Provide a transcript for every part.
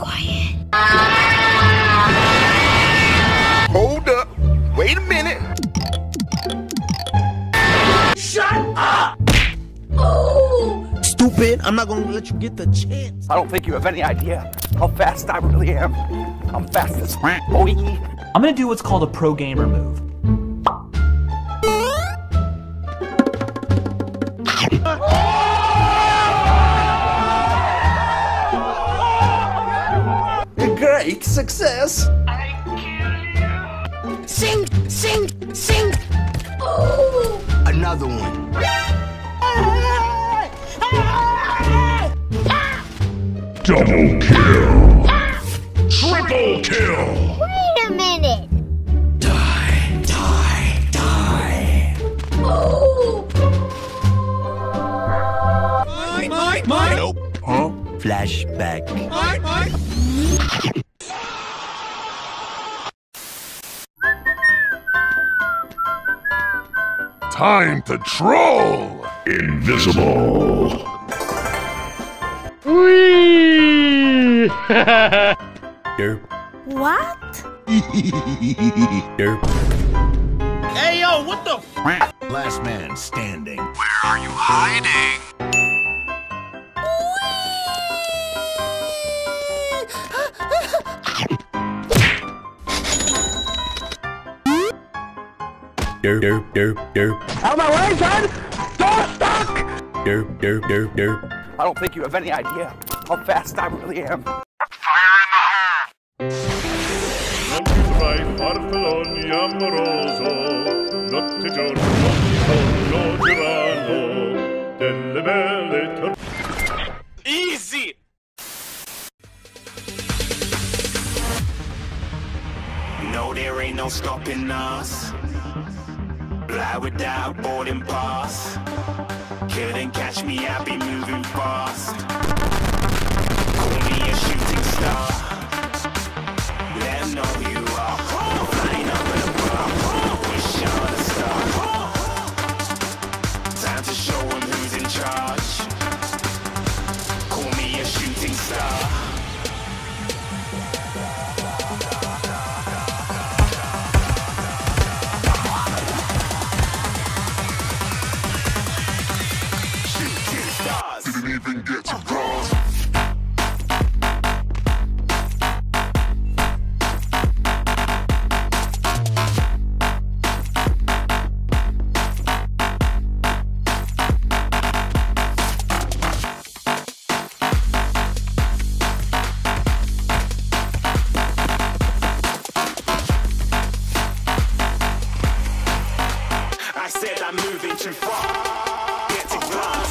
quiet. Hold up. Wait a minute. Shut up! Oh! Stupid, I'm not gonna let you get the chance. I don't think you have any idea how fast I really am. I'm fast as boy. I'm gonna do what's called a pro gamer move. Great success! I kill you! Sing! Sing! Sing! Oh. Another one. Double kill! Triple kill! Wait a minute! Die! Die! Die! Oh! Mine! Nope. Huh? Flashback. Mine! Time to troll! Invisible! Whee! Derp. What? Derp. Hey yo, what the f? Last man standing. Where are you hiding? Derp, derp, derp, derp. Out of my way, son! Door stuck! Derp, derp, derp, derp. I don't think you have any idea how fast I really am. Fire in the hole! Easy! No, there ain't no stopping us. Fly without boarding pass. Couldn't catch me, I'll be moving fast. Call me a shooting star. Let them know who you are. I'm flying over the bar. Wish I was a star. Time to show them who's in charge. Call me a shooting star. Even get to cross. I said I'm moving too far. Get to cross.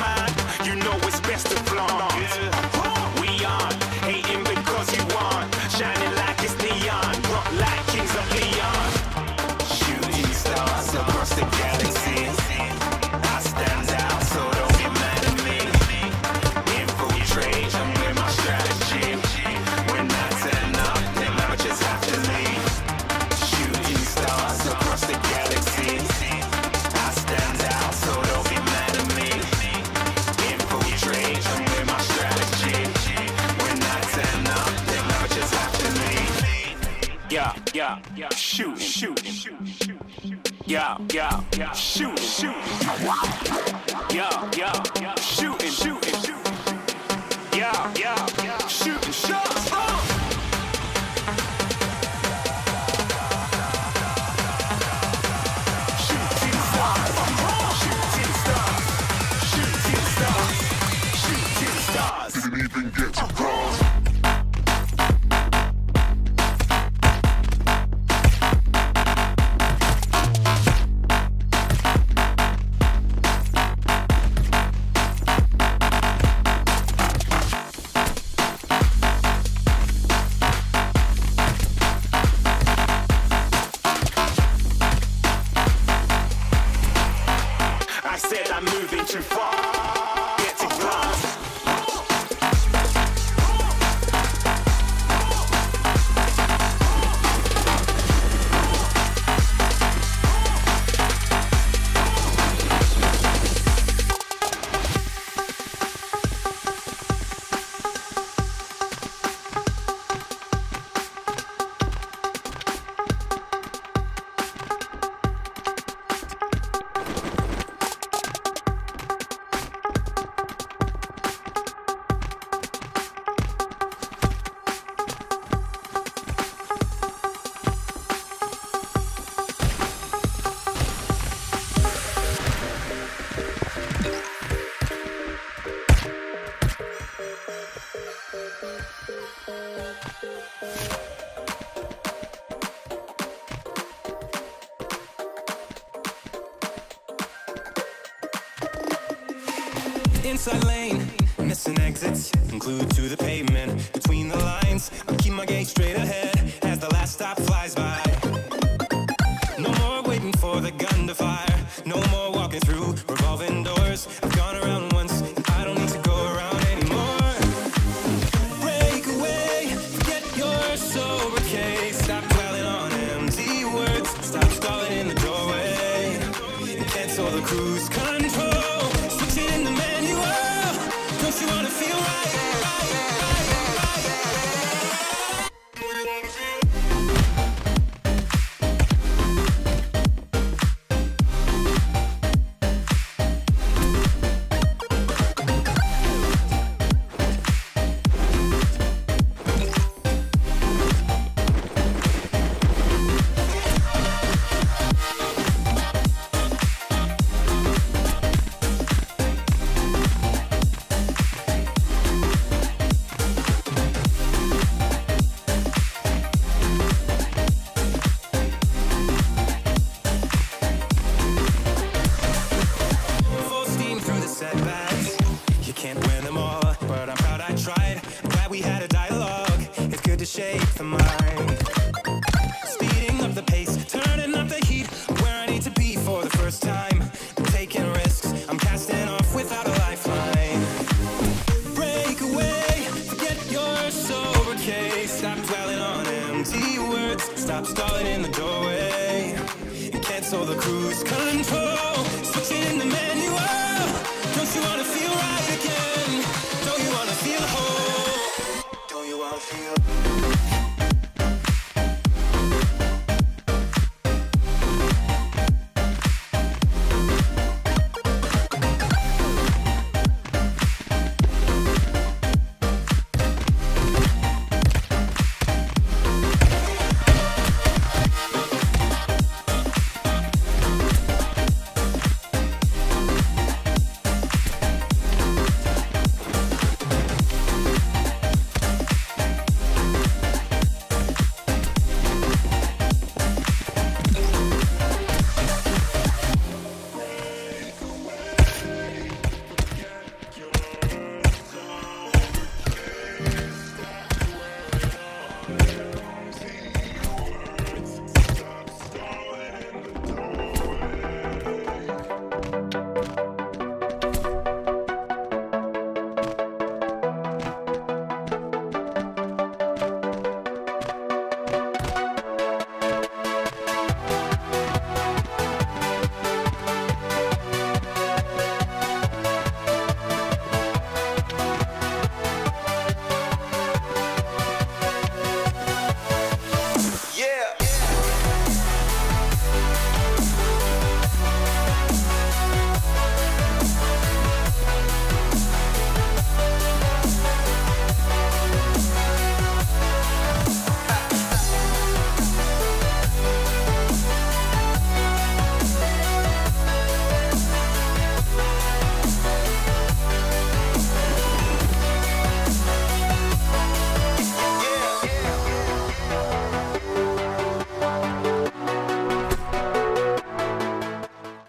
mine, you know it's best to flaunt. We aren't hating because you aren't shining like it's neon, rock like kings of Leon. Shooting stars across the galaxy. Yeah, shoot. Yeah, shoot. Yeah, shoot. Yeah, shoot. Shooting stars. Didn't even get to cross. inside lane, missing exits, I'm glued to the pavement. Between the lines, I keep my gaze straight ahead as the last stop flies by. No more waiting for the gun to fire, no more walking through revolving doors. I've gone around once, I don't need to go around anymore. Break away, get your sober case. Stop dwelling on empty words, stop stalling in the doorway, and cancel the cruise control. You wanna feel right? Shake the mind, speeding up the pace, turning up the heat, where I need to be for the first time. I'm taking risks, I'm casting off without a lifeline. Break away, forget your sober case. Stop dwelling on empty words, stop stalling in the doorway, and cancel the cruise control. Switching in the manual, don't you wanna feel right again? Don't you wanna feel whole? Don't you wanna feel